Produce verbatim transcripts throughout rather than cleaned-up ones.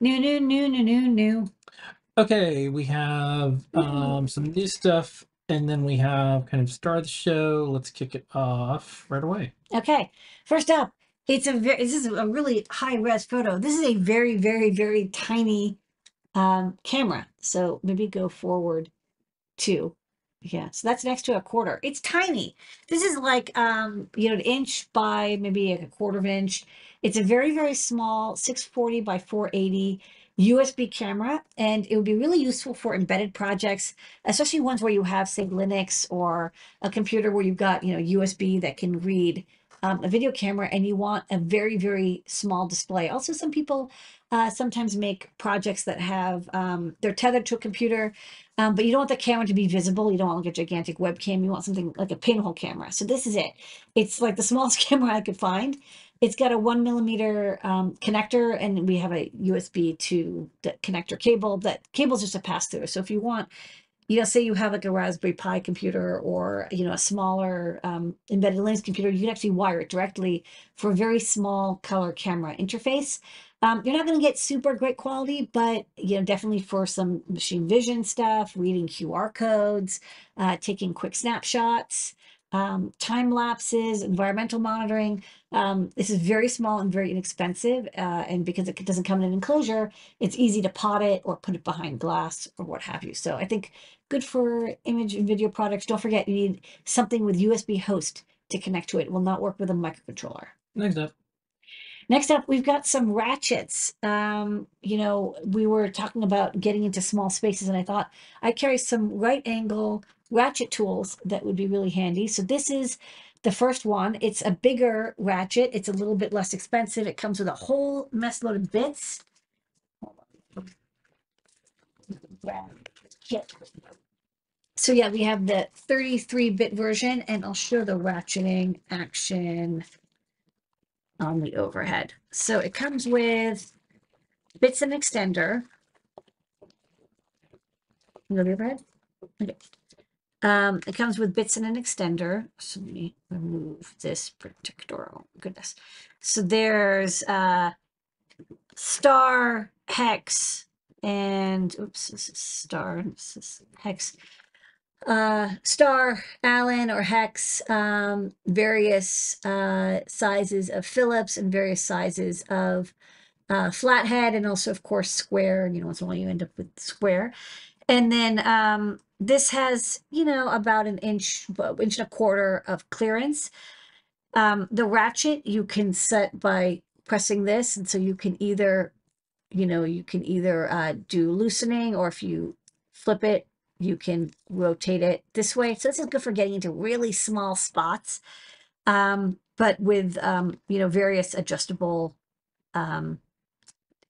New, new, new, new, new, new. Okay, we have um, some new stuff, and then we have kind of start the show. Let's kick it off right away. Okay, first up, it's a very, this is a really high-res photo. This is a very, very, very tiny um, camera. So maybe go forward two. Yeah, so that's next to a quarter. It's tiny. This is like, um, you know, an inch by maybe a quarter of an inch. It's a very, very small six forty by four eighty U S B camera, and it would be really useful for embedded projects, especially ones where you have, say, Linux or a computer where you've got, you know, U S B that can read um, a video camera, and you want a very, very small display. Also, some people uh, sometimes make projects that have, um, they're tethered to a computer, um, but you don't want the camera to be visible. You don't want like a gigantic webcam. You want something like a pinhole camera. So this is it. It's like the smallest camera I could find. It's got a one millimeter um, connector, and we have a U S B to the connector cable. That cable's just a pass through. So if you want, you know, say you have like a Raspberry Pi computer or, you know, a smaller um, embedded Linux computer, you can actually wire it directly for a very small color camera interface. Um, you're not going to get super great quality, but, you know, definitely for some machine vision stuff, reading Q R codes, uh, taking quick snapshots, um time lapses, environmental monitoring. Um this is very small and very inexpensive, uh and because it doesn't come in an enclosure, it's easy to pot it or put it behind glass or what have you. So I think good for image and video products. Don't forget, you need something with U S B host to connect to it. It will not work with a microcontroller. Next up. Next up, we've got some ratchets. Um, you know, we were talking about getting into small spaces, and I thought I carry some right angle ratchet tools that would be really handy. So this is the first one. It's a bigger ratchet. It's a little bit less expensive. It comes with a whole mess load of bits. So yeah, we have the thirty-three bit version, and I'll show the ratcheting action on the overhead. So it comes with bits and extender. You know the overhead? Okay. Um, it comes with bits and an extender. So let me remove this protector. Oh, goodness. So there's uh, star, hex, and oops, this is star, this is hex. Uh, star, Allen, or hex, um, various uh, sizes of Phillips and various sizes of uh, flathead, and also, of course, square. You know, it's only you end up with square. And then um, this has, you know, about an inch, inch and a quarter of clearance. Um, the ratchet you can set by pressing this, and so you can either, you know, you can either uh, do loosening, or if you flip it, you can rotate it this way. So this is good for getting into really small spots, um, but with, um, you know, various adjustable um,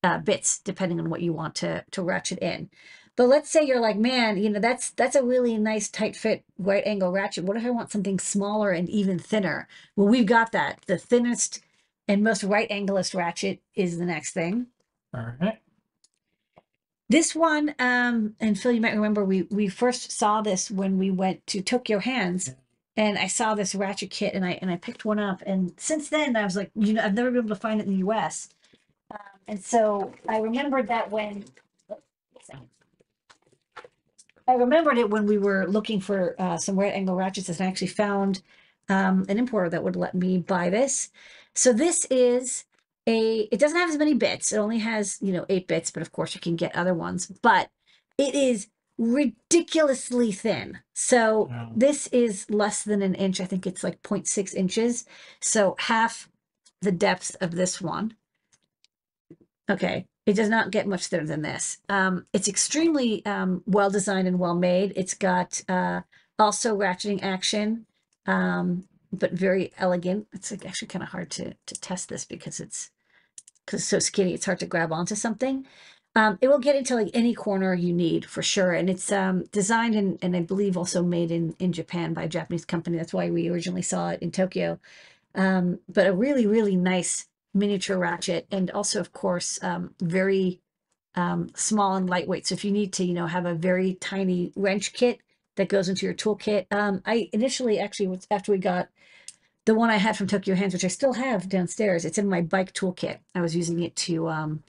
uh, bits, depending on what you want to, to ratchet in. But let's say you're like, man, you know, that's that's a really nice tight fit right angle ratchet. What if I want something smaller and even thinner? Well, we've got that. The thinnest and most right anglest ratchet is the next thing. All right. This one, um, and Phil, you might remember, we, we first saw this when we went to Tokyo Hands, and I saw this ratchet kit, and I and I picked one up. And since then, I was like, you know, I've never been able to find it in the U S. Um, and so I remembered that when, I remembered it when we were looking for uh, some right angle ratchets, and I actually found um, an importer that would let me buy this. So this is A, it doesn't have as many bits. It only has, you know, eight bits, but of course you can get other ones, but it is ridiculously thin. So wow. This is less than an inch. I think it's like zero point six inches. So half the depth of this one. Okay. It does not get much thinner than this. Um, it's extremely um, well designed and well made. It's got uh, also ratcheting action. Um, but very elegant. It's like actually kind of hard to, to test this because it's Because it's so skinny, it's hard to grab onto something. Um, it will get into like any corner you need for sure. And it's um, designed and, and I believe also made in, in Japan by a Japanese company. That's why we originally saw it in Tokyo. Um, but a really, really nice miniature ratchet. And also, of course, um, very um, small and lightweight. So if you need to, you know, have a very tiny wrench kit that goes into your toolkit. Um, I initially actually, after we got the one I had from Tokyo Hands, which I still have downstairs, it's in my bike toolkit. I was using it to um,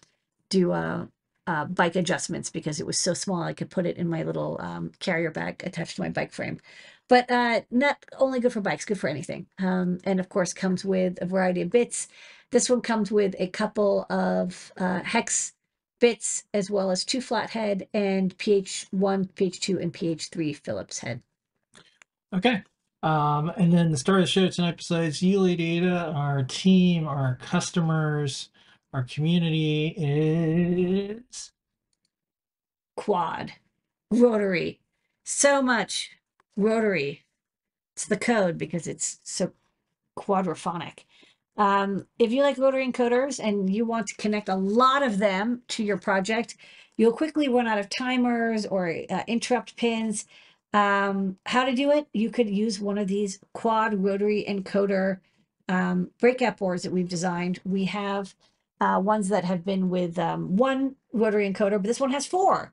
do uh, uh, bike adjustments because it was so small I could put it in my little um, carrier bag attached to my bike frame. But uh, not only good for bikes, good for anything. Um, and of course comes with a variety of bits. This one comes with a couple of uh, hex bits, as well as two flathead and P H one, P H two, and P H three Phillips head. Okay. Um, and then the star of the show tonight, besides Yuli Data, our team, our customers, our community, is Quad, Rotary. So much Rotary. It's the code because it's so quadraphonic. Um, if you like rotary encoders and you want to connect a lot of them to your project, you'll quickly run out of timers or uh, interrupt pins. Um, how to do it? You could use one of these quad rotary encoder um, breakout boards that we've designed. We have uh, ones that have been with um, one rotary encoder, but this one has four.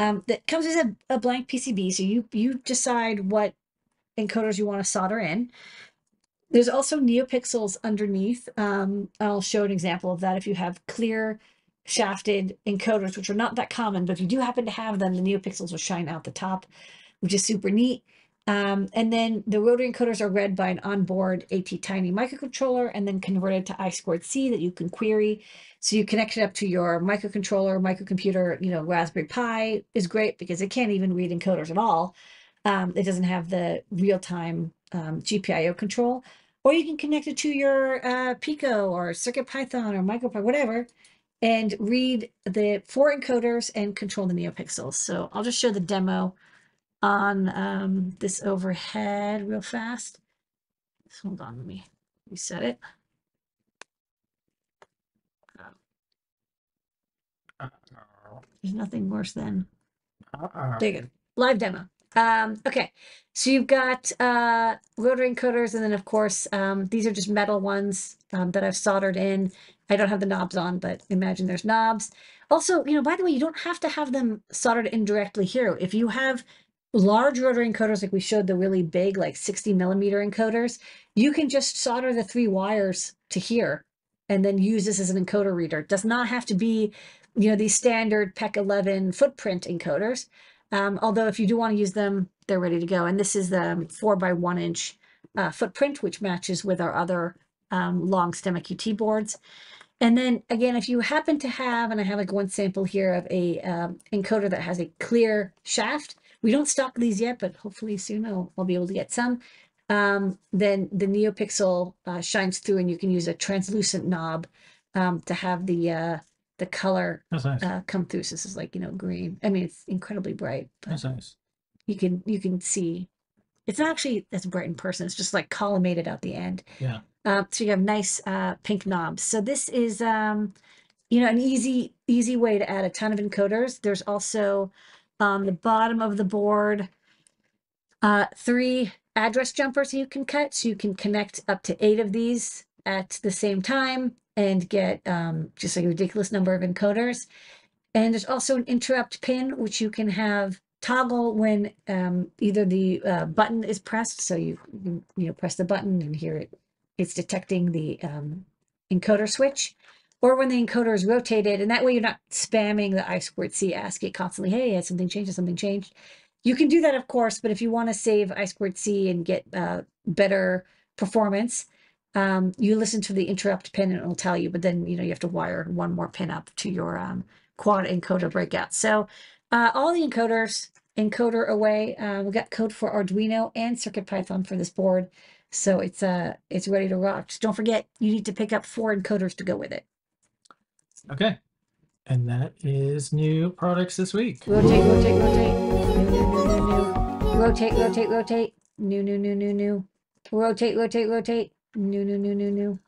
Um, that comes as a, a blank P C B, so you, you decide what encoders you want to solder in. There's also NeoPixels underneath. Um, I'll show an example of that if you have clear shafted encoders, which are not that common, but if you do happen to have them, the NeoPixels will shine out the top, which is super neat. Um, and then the rotary encoders are read by an onboard ATtiny microcontroller and then converted to I squared C that you can query. So you connect it up to your microcontroller, microcomputer. You know, Raspberry Pi is great because it can't even read encoders at all. Um, it doesn't have the real-time um, G P I O control. Or you can connect it to your uh, Pico or CircuitPython or MicroPy, whatever, and read the four encoders and control the NeoPixels. So I'll just show the demo on um, this overhead real fast. So hold on, let me reset it. Uh-oh. There's nothing worse than uh-oh. There you go. Live demo. Um, okay, so you've got uh, rotary encoders, and then of course um, these are just metal ones um, that I've soldered in. I don't have the knobs on, but imagine there's knobs. Also, you know, by the way, you don't have to have them soldered in directly here. If you have large rotary encoders, like we showed the really big, like sixty millimeter encoders, you can just solder the three wires to here and then use this as an encoder reader. It does not have to be, you know, these standard P E C eleven footprint encoders. Um, although if you do want to use them, they're ready to go. And this is the four by one inch uh, footprint, which matches with our other um, long stemma Q T boards. And then again, if you happen to have, and I have like one sample here of a um, encoder that has a clear shaft, we don't stock these yet, but hopefully soon I'll, I'll be able to get some. Um, then the NeoPixel uh, shines through, and you can use a translucent knob um, to have the uh, the color That's nice. uh, come through. So this is like, you know, green. I mean, it's incredibly bright. But That's nice. You can you can see. It's not actually that's bright in person. It's just like collimated out the end. Yeah. Uh, so you have nice uh, pink knobs. So this is, um, you know, an easy easy way to add a ton of encoders. There's also on the bottom of the board uh, three address jumpers you can cut. So you can connect up to eight of these at the same time and get um, just like a ridiculous number of encoders. And there's also an interrupt pin, which you can have toggle when um, either the uh, button is pressed. So you, you know, press the button and here it, it's detecting the um, encoder switch, or when the encoder is rotated. And that way you're not spamming the I squared C ASCII constantly, hey, has something changed, has something changed. You can do that, of course, but if you want to save I squared C and get uh, better performance, Um, you listen to the interrupt pin and it'll tell you, but then, you know, you have to wire one more pin up to your um, quad encoder breakout. So uh, all the encoders, encoder away. Uh, we got code for Arduino and CircuitPython for this board. So it's uh, it's ready to rock. Just don't forget, you need to pick up four encoders to go with it. Okay. And that is new products this week. Rotate, rotate, rotate. New, new, new, new, new. Rotate, rotate, rotate. New, new, new, new, new. Rotate, rotate, rotate. No, no, no, no, no.